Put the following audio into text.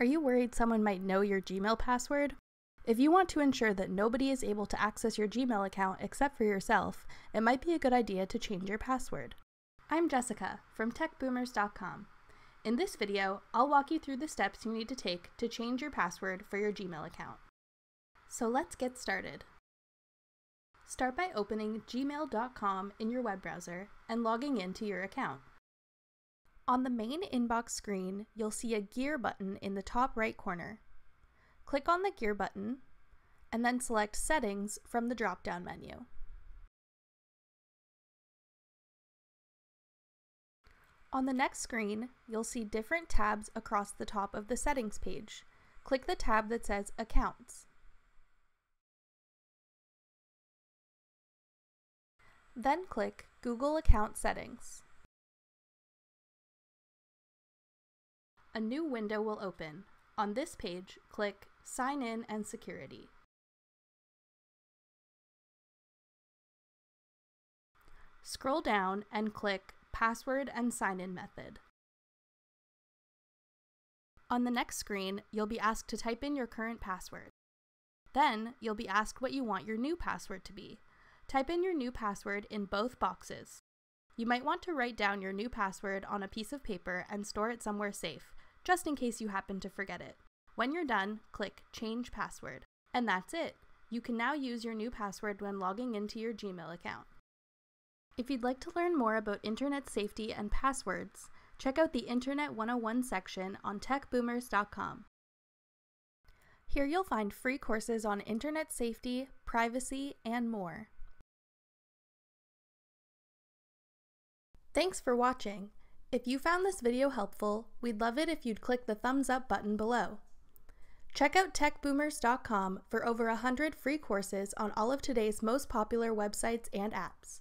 Are you worried someone might know your Gmail password? If you want to ensure that nobody is able to access your Gmail account except for yourself, it might be a good idea to change your password. I'm Jessica from TechBoomers.com. In this video, I'll walk you through the steps you need to take to change your password for your Gmail account. So let's get started. Start by opening gmail.com in your web browser and logging into your account. On the main inbox screen, you'll see a gear button in the top right corner. Click on the gear button and then select Settings from the drop-down menu. On the next screen, you'll see different tabs across the top of the Settings page. Click the tab that says Accounts. Then click Google Account Settings. A new window will open. On this page, click Sign In and Security. Scroll down and click Password and Sign-In Method. On the next screen, you'll be asked to type in your current password. Then, you'll be asked what you want your new password to be. Type in your new password in both boxes. You might want to write down your new password on a piece of paper and store it somewhere safe, just in case you happen to forget it. When you're done, click Change Password. And that's it! You can now use your new password when logging into your Gmail account. If you'd like to learn more about internet safety and passwords, check out the Internet 101 section on techboomers.com. Here you'll find free courses on internet safety, privacy, and more. Thanks for watching! If you found this video helpful, we'd love it if you'd click the thumbs up button below. Check out techboomers.com for over 100 free courses on all of today's most popular websites and apps.